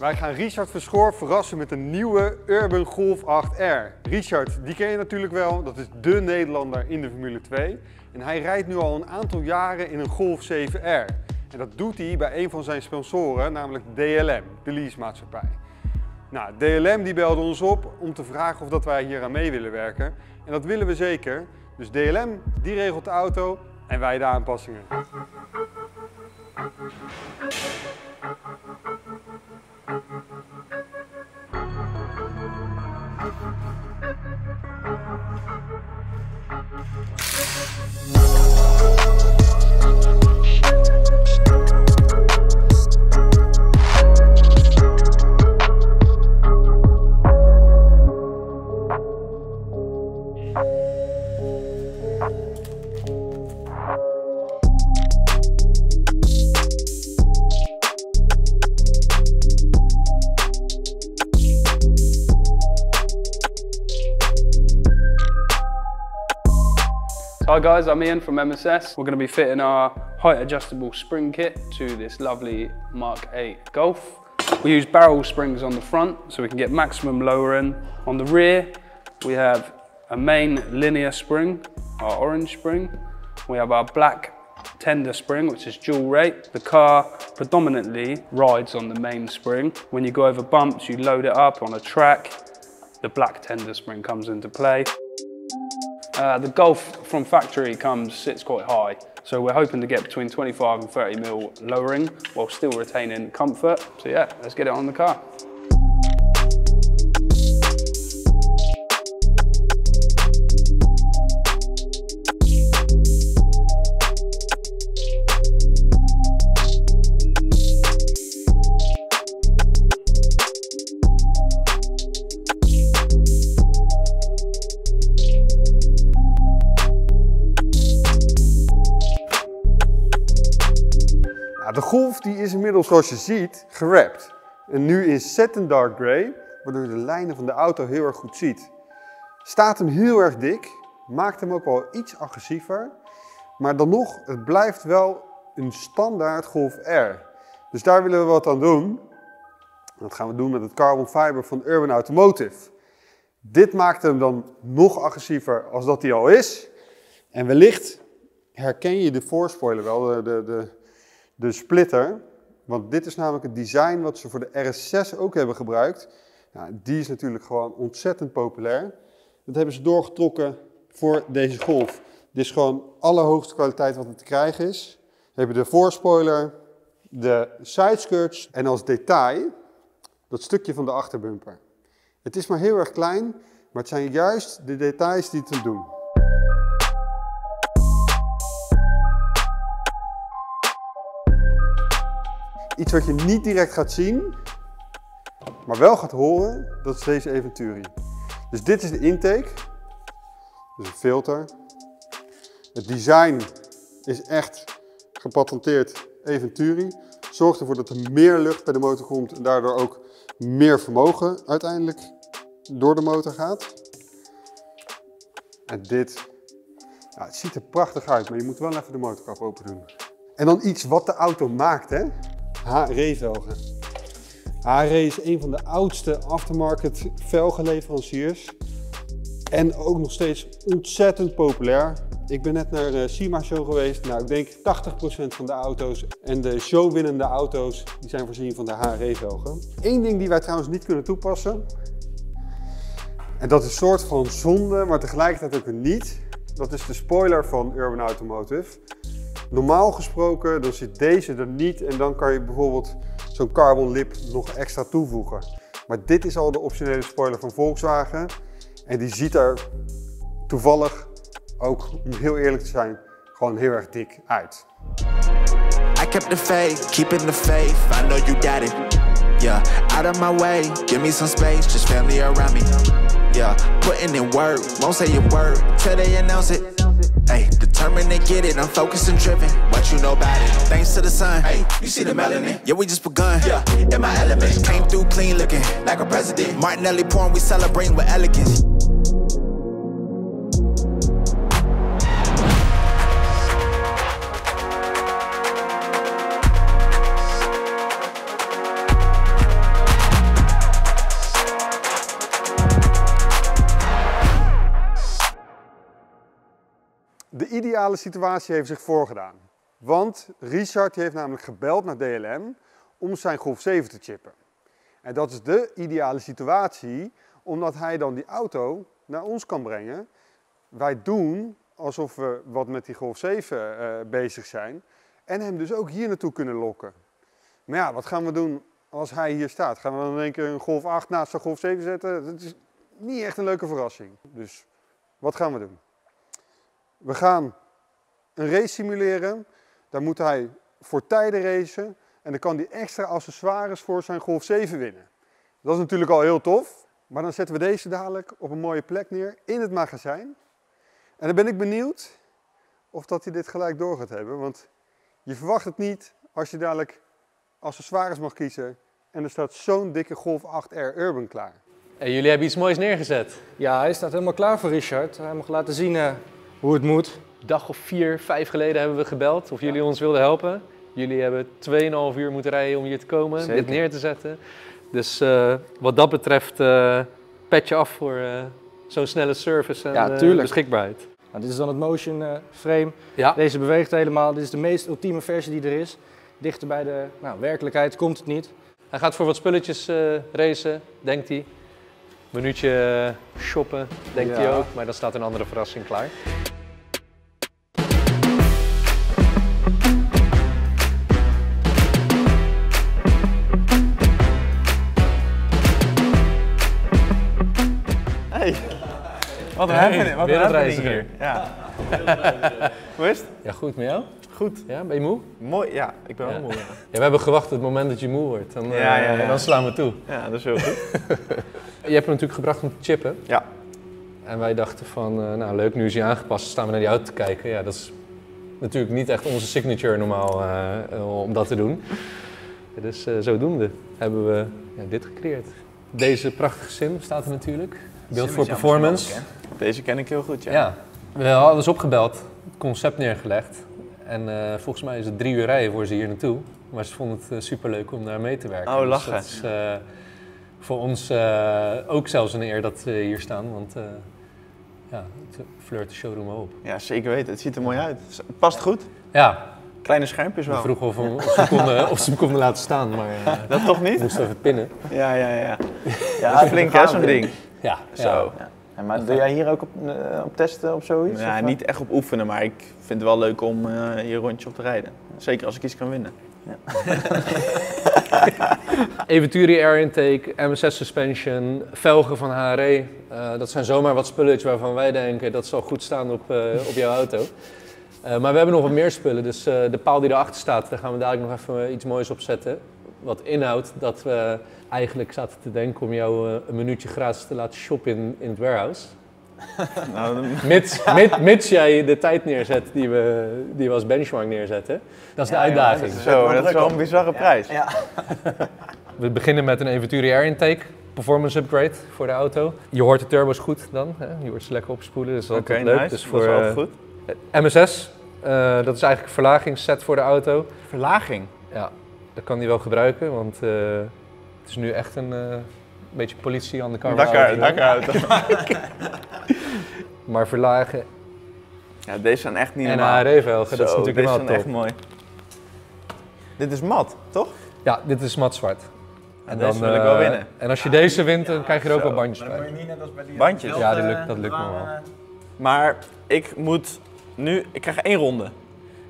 Wij gaan Richard Verschoor verrassen met een nieuwe Urban Golf 8R. Richard, die ken je natuurlijk wel, dat is dé Nederlander in de Formule 2. En hij rijdt nu al een aantal jaren in een Golf 7R. En dat doet hij bij een van zijn sponsoren, namelijk DLM, de leasemaatschappij. Nou, DLM die belde ons op om te vragen of dat wij hier aan mee willen werken. En dat willen we zeker. Dus DLM, die regelt de auto en wij de aanpassingen. Hi guys, I'm Ian from MSS. We're going to be fitting our height adjustable spring kit to this lovely Mark 8 Golf. We use barrel springs on the front so we can get maximum lowering. On the rear we have a main linear spring, our orange spring. We have our black tender spring which is dual rate. The car predominantly rides on the main spring. When you go over bumps you load it up on a track, the black tender spring comes into play. The Golf from factory sits quite high, so we're hoping to get between 25 and 30 mil lowering while still retaining comfort. So yeah, let's get it on the car. De Golf die is inmiddels, zoals je ziet, gewrapt. En nu in satin dark grey, waardoor je de lijnen van de auto heel erg goed ziet. Staat hem heel erg dik, maakt hem ook wel iets agressiever. Maar dan nog, het blijft wel een standaard Golf R. Dus daar willen we wat aan doen. Dat gaan we doen met het carbon fiber van Urban Automotive. Dit maakt hem dan nog agressiever als dat hij al is. En wellicht herken je de voorspoiler wel, de splitter, want dit is namelijk het design wat ze voor de RS6 ook hebben gebruikt. Nou, die is natuurlijk gewoon ontzettend populair. Dat hebben ze doorgetrokken voor deze Golf. Dit is gewoon allerhoogste kwaliteit wat er te krijgen is. We hebben de voorspoiler, de sideskirts en als detail dat stukje van de achterbumper. Het is maar heel erg klein, maar het zijn juist de details die het doen. Iets wat je niet direct gaat zien, maar wel gaat horen, dat is deze Eventuri. Dus dit is de intake, dus een filter. Het design is echt gepatenteerd Eventuri. Zorgt ervoor dat er meer lucht bij de motor komt en daardoor ook meer vermogen uiteindelijk door de motor gaat. En dit, nou, het ziet er prachtig uit, maar je moet wel even de motorkap open doen. En dan iets wat de auto maakt, hè? HRE-velgen. HRE is een van de oudste aftermarket velgenleveranciers en ook nog steeds ontzettend populair. Ik ben net naar de SEMA-show geweest. Nou, ik denk 80% van de auto's en de showwinnende auto's die zijn voorzien van de HRE-velgen. Eén ding die wij trouwens niet kunnen toepassen, en dat is een soort van zonde, maar tegelijkertijd ook niet. Dat is de spoiler van Urban Automotive. Normaal gesproken, dan zit deze er niet en dan kan je bijvoorbeeld zo'n carbon lip nog extra toevoegen. Maar dit is al de optionele spoiler van Volkswagen en die ziet er toevallig, ook om heel eerlijk te zijn, gewoon heel erg dik uit. I kept the faith, keeping the faith, I know you got it. Yeah, out of my way, give me some space, just family around me. Yeah, putting in work, won't say a word, till they announce it. Hey, determined to get it, I'm focused and driven. What you know about it? Thanks to the sun. Hey, you see the melanin? Yeah, we just begun. Yeah, in my element. Came through clean looking, like a president. Martinelli porn, we celebrating with elegance. ideale situatie heeft zich voorgedaan. Want Richard heeft namelijk gebeld naar DLM om zijn Golf 7 te chippen. En dat is de ideale situatie, omdat hij dan die auto naar ons kan brengen. Wij doen alsof we wat met die Golf 7 bezig zijn en hem dus ook hier naartoe kunnen lokken. Maar ja, wat gaan we doen als hij hier staat? Gaan we dan in één keer een Golf 8 naast een Golf 7 zetten? Dat is niet echt een leuke verrassing. Dus wat gaan we doen? We gaan een race simuleren. Daar moet hij voor tijden racen. En dan kan hij extra accessoires voor zijn Golf 7 winnen. Dat is natuurlijk al heel tof. Maar dan zetten we deze dadelijk op een mooie plek neer in het magazijn. En dan ben ik benieuwd of dat hij dit gelijk door gaat hebben. Want je verwacht het niet als je dadelijk accessoires mag kiezen. En er staat zo'n dikke Golf 8R Urban klaar. En jullie hebben iets moois neergezet. Ja, hij staat helemaal klaar voor Richard. Hij mag laten zien hoe het moet. Een dag of 4, 5 geleden hebben we gebeld of jullie ons wilden helpen. Jullie hebben 2,5 uur moeten rijden om hier te komen, dit neer te zetten. Dus wat dat betreft, pet je af voor zo'n snelle service en beschikbaarheid. Nou, dit is dan het motion frame. Ja. Deze beweegt helemaal. Dit is de meest ultieme versie die er is. Dichter bij de werkelijkheid komt het niet. Hij gaat voor wat spulletjes racen, denkt hij. Minuutje shoppen, denkt hij ook. Maar dan staat een andere verrassing klaar. Wat een wereldreiziger hier. Ja. Hoe is het? Ja, goed. Met jou? Goed. Ja, ben je moe? Mooi, ja. Ik ben wel moe. Ja. Ja, we hebben gewacht op het moment dat je moe wordt. Dan, dan slaan we toe. Ja, dat is heel goed. Je hebt hem natuurlijk gebracht om te chippen. Ja. En wij dachten van, nou leuk, nu is hij aangepast. Staan we naar die auto te kijken. Ja, dat is natuurlijk niet echt onze signature normaal om dat te doen. Dus zodoende hebben we dit gecreëerd. Deze prachtige sim staat er natuurlijk. Build 4 Performance. Deze ken ik heel goed, ja. We hadden dus opgebeld, het concept neergelegd. En volgens mij is het 3 uur rijden voor ze hier naartoe. Maar ze vonden het superleuk om daar mee te werken. Oh, lachen. Dus dat is voor ons ook zelfs een eer dat we hier staan. Want het flirt de showroom op. Ja, zeker weten. Het ziet er mooi uit. Past goed. Ja. Kleine schermpjes wel. We vroegen of ze hem konden laten staan, maar dat toch niet? Moest even pinnen. Ja. Ja, flink hè, zo'n ding. Ja, zo. Ja. Ja, maar doe jij hier ook op testen of zoiets? Ja, of niet echt op oefenen, maar ik vind het wel leuk om hier een rondje op te rijden. Zeker als ik iets kan winnen. Ja. Eventuri air intake, MSS suspension, velgen van HRE. Dat zijn zomaar wat spulletjes waarvan wij denken dat zal goed staan op jouw auto. Maar we hebben nog wat meer spullen, dus de paal die erachter staat, daar gaan we dadelijk nog even iets moois op zetten. Wat inhoudt dat we eigenlijk zaten te denken om jou een minuutje gratis te laten shoppen in het warehouse. Nou, dan... mits jij de tijd neerzet die we als benchmark neerzetten. Dat is de uitdaging. Dat is wel een bizarre prijs. Ja. We beginnen met een Eventuri air intake. Performance upgrade voor de auto. Je hoort de turbo's goed dan. Hè? Je hoort ze lekker opspoelen, dus dat is altijd leuk. Nice. Dus voor, dat is altijd goed. MSS, dat is eigenlijk een verlagingsset voor de auto. Verlaging? Ja. Dat kan hij wel gebruiken, want het is nu echt een beetje politie aan de kar. Dakkenauto. Maar verlagen. Ja, deze zijn echt niet normaal. En HRE-velgen, dat is natuurlijk wel top. Deze zijn echt mooi. Dit is mat, toch? Ja, dit is matzwart. En dan wil ik wel winnen. En als je deze wint, dan krijg je er ook wel bandjes bij. Maar niet net als bij die bandjes? Ja, dat lukt me wel. Maar ik moet nu... Ik krijg 1 ronde.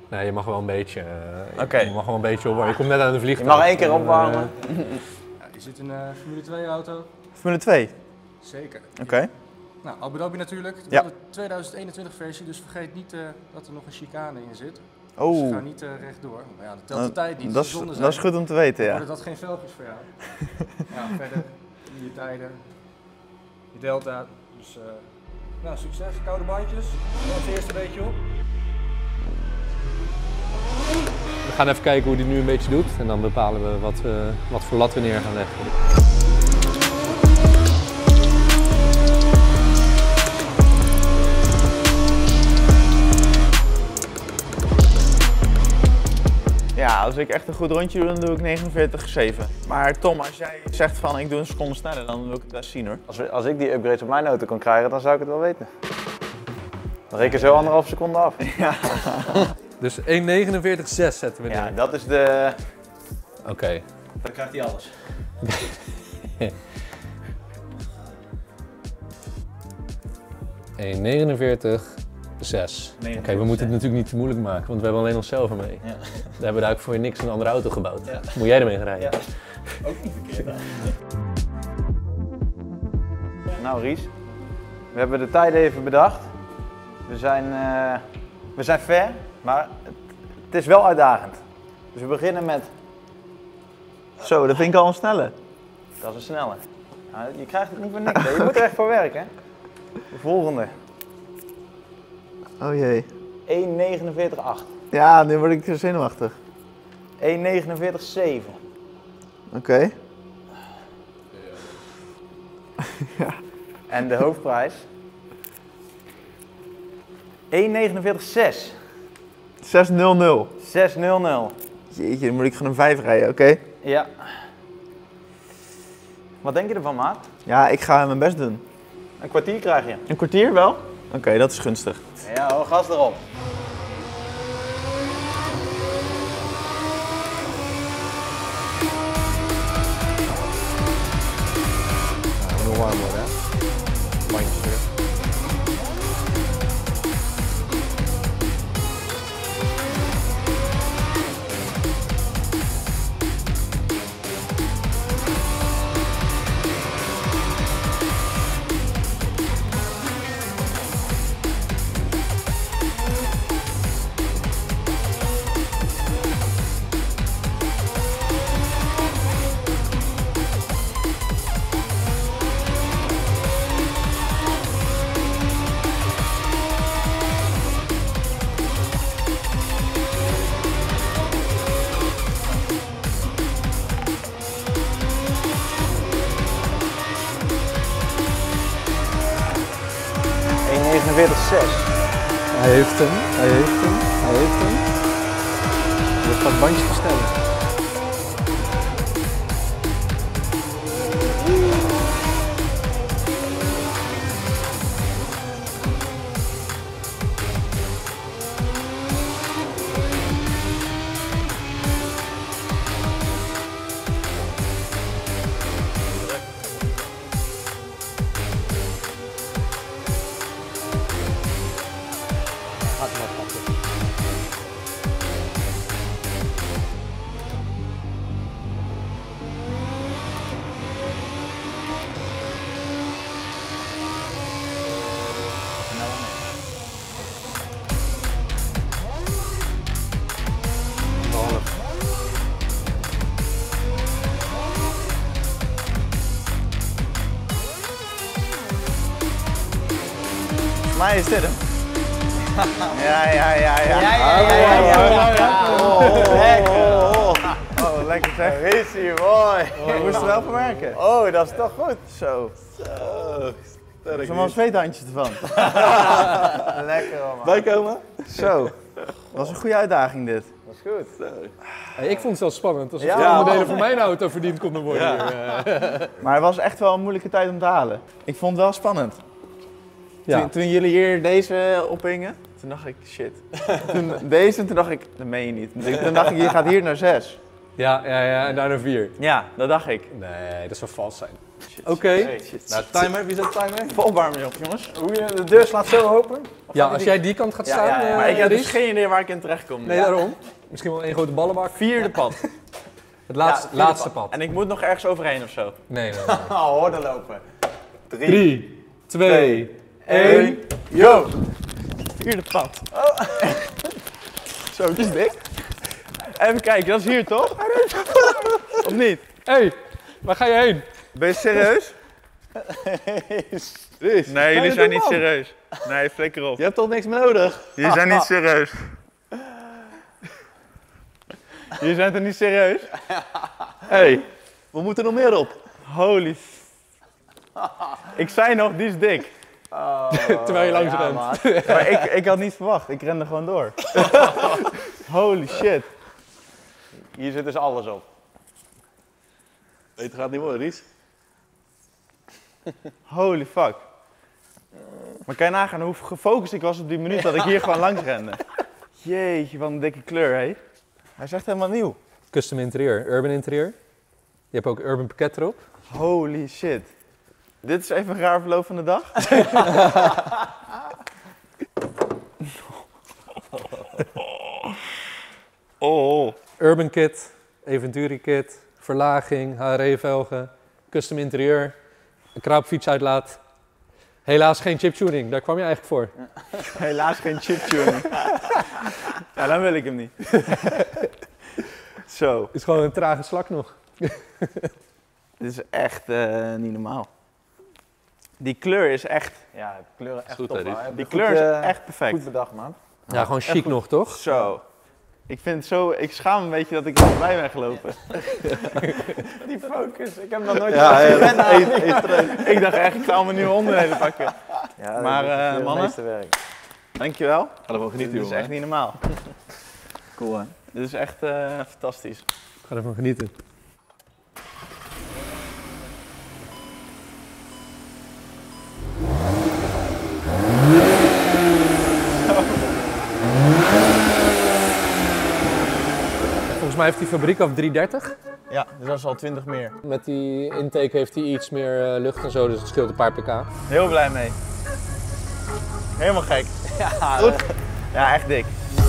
Nee, je mag wel een beetje. Je mag wel een beetje opwarmen. Je komt net aan de vliegtuig. Je mag 1 keer opwarmen. Ja, je zit in een Formule 2 auto. Formule 2? Zeker. Oké. Nou, Abu Dhabi natuurlijk. De 2021 versie, dus vergeet niet dat er nog een chicane in zit. Oh. Dus we gaan niet rechtdoor. Maar ja, dat telt de tijd niet. Dat is goed om te weten, ja. Maar dat geen velg is voor jou. Ja, verder. Je tijden. Je delta. Dus, succes. Koude bandjes. Als eerste een beetje op. We gaan even kijken hoe hij nu een beetje doet en dan bepalen we wat voor lat we neer gaan leggen. Ja, als ik echt een goed rondje doe, dan doe ik 49,7. Maar Tom, als jij zegt van ik doe een seconde sneller, dan wil ik het best zien hoor. Als ik die upgrades op mijn auto kan krijgen, dan zou ik het wel weten. Dan reken zo 1,5 seconde af. Ja. Dus 1,49,6 zetten we neer. Ja, dat is de... Oké. Okay. Dan krijgt hij alles. €1,49,6. Oké, we moeten het natuurlijk niet te moeilijk maken, want we hebben alleen onszelf ermee. Ja. We hebben eigenlijk voor je niks een andere auto gebouwd. Ja. Moet jij ermee gaan rijden? Ja. Ook niet verkeerd. Nou Ries, we hebben de tijden even bedacht. We zijn ver, maar het is wel uitdagend. Dus we beginnen met... Zo, dat vind ik al een snelle. Dat is een snelle. Nou, je krijgt het niet voor niks, hè. Je moet er echt voor werken. De volgende. Oh jee. 1,49,8. Ja, nu word ik er zenuwachtig. 1,49,7. Oké. Okay. Ja. En de hoofdprijs? 1,49,6. 600. 600. Jeetje, dan moet ik gewoon een 5 rijden, oké? Okay? Ja. Wat denk je ervan, maat? Ja, ik ga mijn best doen. Een kwartier krijg je. Een kwartier wel? Oké, okay, dat is gunstig. Ja hoor, gas erop. Nog warm worden, hè? Bandje terug. Hij heeft hem, hij heeft hem, hij heeft hem. Dat gaat bandje verstellen. Maar is dit hem? Ja. Oh, lekker zeg. Rizzie, mooi. We moesten wel voor werken. Oh, dat is toch goed. Zo. Sterk. Zo'n zweethandjes ervan. Lekker hoor, man. Bijkomen? Zo. Dat was een goede uitdaging dit. Dat is goed. Hey, ik vond het wel spannend. Als het onderdelen van mijn auto verdiend konden worden. Ja. Maar het was echt wel een moeilijke tijd om te halen. Ik vond het wel spannend. Ja. Toen jullie hier deze ophingen, toen dacht ik, shit. Toen dacht ik, dat meen je niet. Toen dacht ik, je gaat hier naar 6. Ja, en daar naar 4. Ja, dat dacht ik. Nee, dat zou vals zijn. Oké. Nou, timer, wie zet de timer? Volwarmen op, jongens. Hoe je de deur slaat zo open. Ja, als jij die kant gaat staan. Ja, maar ik heb dus geen idee waar ik in terecht kom. Nee, daarom. Misschien wel één grote ballenbak. Vierde pad. Het laatste pad. En ik moet nog ergens overheen of zo. Nee. Hoor, daar lopen. 3, 2, 1, yo! Vierde pad. Oh. Zo, het is dik. Even kijken, dat is hier toch? Of niet? Hé, waar ga je heen? Ben je serieus? Nee, jullie zijn niet serieus. Nee, flikker op. Je hebt toch niks meer nodig? Jullie zijn niet serieus. Jullie zijn toch niet serieus? Hé, we moeten nog meer op. Holy Ik zei nog, die is dik. Oh, terwijl je langs rent. Maar ik had niet verwacht, ik rende gewoon door. Holy shit. Hier zit dus alles op. Het gaat niet worden, Ries. Holy fuck. Maar kan je nagaan hoe gefocust ik was op die minuut dat ik hier gewoon langs rende. Jeetje, wat een dikke kleur, hé. Hij is echt helemaal nieuw. Custom interieur, urban interieur. Je hebt ook urban pakket erop. Holy shit. Dit is even een raar verloop van de dag. Oh. Urban kit, Eventuri kit, verlaging, HRE velgen, custom interieur, een kraapfietsuitlaat. Helaas geen chiptuning, daar kwam je eigenlijk voor. Ja. Helaas geen chiptuning. Ja, dan wil ik hem niet. Zo. Het is gewoon een trage slak nog. Dit is echt niet normaal. Die kleur is echt... Ja, de kleuren echt goed, top. Die kleur is echt perfect. Goed bedacht, man. Ja, ja, gewoon chic nog, toch? Zo. Ik vind het zo... Ik schaam een beetje dat ik er voorbij ben gelopen. Die focus, ik heb dat nooit gezien. Ja, ik dacht echt, ik zou me nieuwe onderdelen pakken. Ja, maar mannen, dankjewel. Ga ervan genieten, dit is echt niet normaal. Cool, hè? Dit is echt fantastisch. Ga ervan genieten. Volgens mij heeft die fabriek af 330. Ja, dus dat is al 20 meer. Met die intake heeft hij iets meer lucht en zo, dus het scheelt een paar pk. Heel blij mee. Helemaal gek. Ja, goed. Ja, echt dik.